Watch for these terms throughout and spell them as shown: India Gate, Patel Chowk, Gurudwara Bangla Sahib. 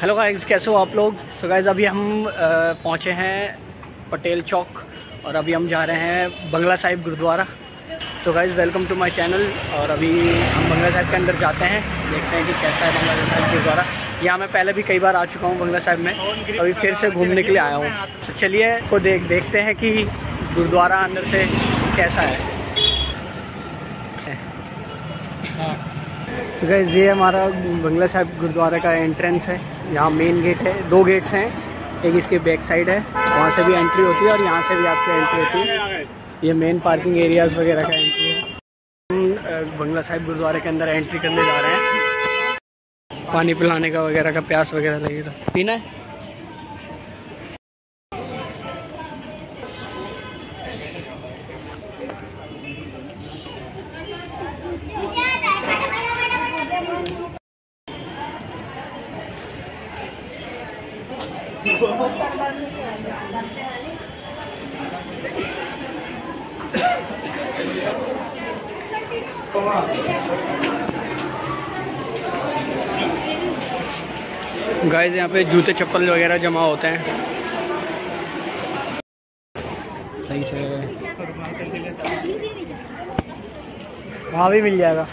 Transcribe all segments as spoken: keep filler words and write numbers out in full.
Hello guys, कैसे हो आप लोग। सो गाइस, अभी हम पहुँचे हैं पटेल चौक और अभी हम जा रहे हैं Bangla Sahib gurdwara. So guys, welcome to my channel. और अभी हम बंगला साहिब के अंदर जाते हैं, देखते हैं कि कैसा है बंगला साहिब गुरुद्वारा। यहाँ मैं पहले भी कई बार आ चुका हूँ बंगला साहिब में, अभी फिर से घूमने के लिए आया हूँ। तो चलिए को देख देखते हैं कि गुरुद्वारा अंदर से कैसा है। तो गाइस, ये हमारा बंगला साहिब गुरुद्वारा का एंट्रेंस है। यहाँ मेन गेट है, दो गेट्स हैं, एक इसके बैक साइड है, वहाँ से भी एंट्री होती है और यहाँ से भी आपकी एंट्री होती है। ये मेन पार्किंग एरियाज़ वगैरह का एंट्री है। हम बंगला साहिब गुरुद्वारे के अंदर एंट्री करने जा रहे हैं। पानी पिलाने का वगैरह का प्यास वगैरह लगेगा, पीना है। गाइस, यहाँ पे जूते चप्पल वगैरह जमा होते हैं। सही से वहाँ भी मिल जाएगा।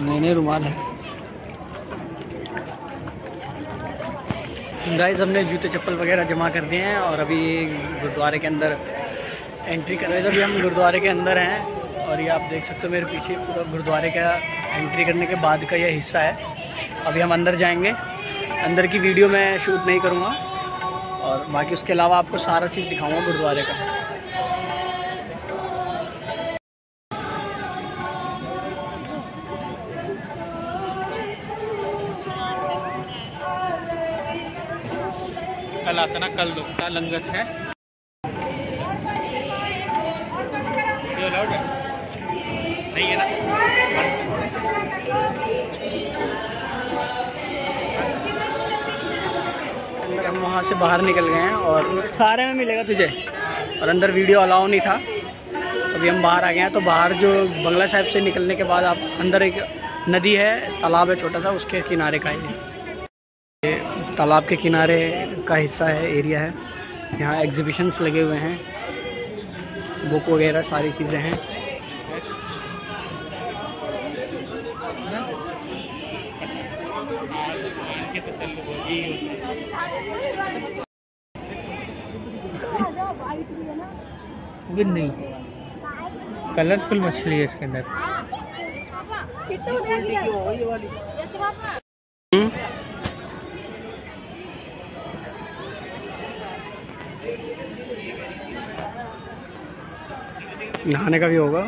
नए नए रुमाल है। गाइस, हमने जूते चप्पल वगैरह जमा कर दिए हैं और अभी गुरुद्वारे के अंदर एंट्री कर रहे हैं। अभी हम गुरुद्वारे के अंदर हैं और ये आप देख सकते हो मेरे पीछे पूरा गुरुद्वारे का एंट्री करने के बाद का यह हिस्सा है। अभी हम अंदर जाएंगे। अंदर की वीडियो मैं शूट नहीं करूँगा और बाकी उसके अलावा आपको सारा चीज़ दिखाऊँगा गुरुद्वारे का। कल आता ना, कल दुपट्टा लंगर है। सही है ना। अंदर हम वहाँ से बाहर निकल गए हैं और सारे में मिलेगा तुझे, और अंदर वीडियो अलाउ नहीं था। अभी हम बाहर आ गए हैं। तो बाहर जो बंगला साहिब से निकलने के बाद आप अंदर एक नदी है, तालाब है छोटा सा, उसके किनारे का ये तालाब के किनारे का हिस्सा है, एरिया है। यहाँ एग्जीबिशंस लगे हुए हैं, बुक वगैरह सारी चीज़ें हैं। नहीं, कलरफुल मछली है इसके अंदर। नहाने का भी होगा।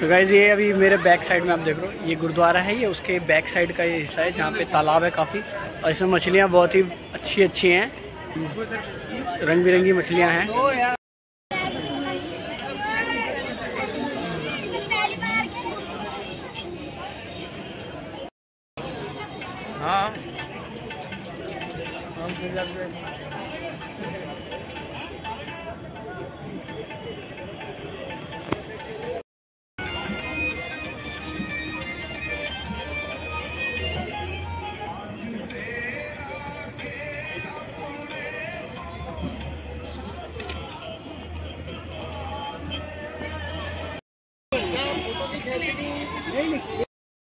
तो गाइस, ये अभी मेरे बैक साइड में आप देख रहे हो, ये गुरुद्वारा है। ये उसके बैक साइड का ये हिस्सा है जहाँ पे तालाब है काफ़ी, और इसमें मछलियाँ बहुत ही अच्छी अच्छी हैं, रंग बिरंगी मछलियाँ हैं।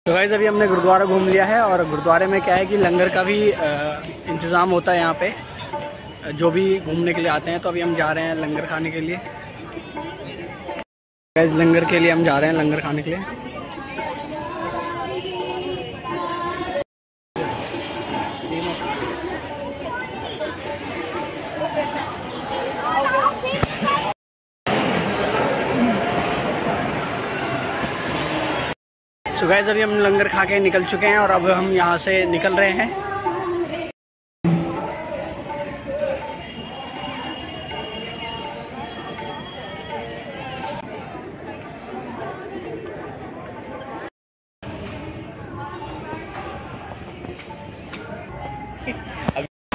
तो गाइस, अभी हमने गुरुद्वारा घूम लिया है और गुरुद्वारे में क्या है कि लंगर का भी इंतज़ाम होता है यहाँ पे, जो भी घूमने के लिए आते हैं। तो अभी हम जा रहे हैं लंगर खाने के लिए। गाइस, लंगर के लिए हम जा रहे हैं, लंगर खाने के लिए। तो गाइस, अभी हम लंगर खा के निकल चुके हैं और अब हम यहाँ से निकल रहे हैं।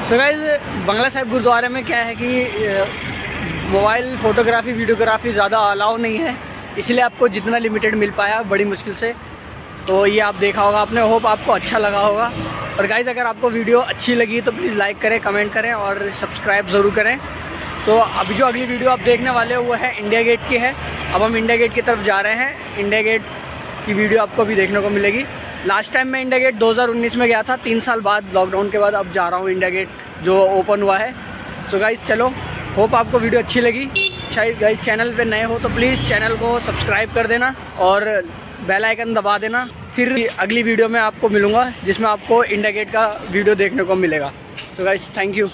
सो गाइस, बंगला साहिब गुरुद्वारे में क्या है कि मोबाइल फ़ोटोग्राफी वीडियोग्राफी ज़्यादा अलाउ नहीं है, इसलिए आपको जितना लिमिटेड मिल पाया बड़ी मुश्किल से। तो ये आप देखा होगा आपने, होप आपको अच्छा लगा होगा। और गाइज़ अगर आपको वीडियो अच्छी लगी तो प्लीज़ लाइक करें, कमेंट करें और सब्सक्राइब ज़रूर करें। तो अभी जो अगली वीडियो आप देखने वाले हो वो है इंडिया गेट की है। अब हम इंडिया गेट की तरफ जा रहे हैं, इंडिया गेट की वीडियो आपको अभी देखने को मिलेगी। लास्ट टाइम मैं इंडिया गेट दो हज़ार उन्नीस में गया था, तीन साल बाद लॉकडाउन के बाद अब जा रहा हूँ इंडिया गेट जो ओपन हुआ है। सो गाइज़ चलो, होप आपको वीडियो अच्छी लगी। शायद गाइज़ चैनल पे नए हो तो प्लीज़ चैनल को सब्सक्राइब कर देना और बेल आइकन दबा देना। फिर अगली वीडियो में आपको मिलूँगा जिसमें आपको इंडिया गेट का वीडियो देखने को मिलेगा। So guys thank you.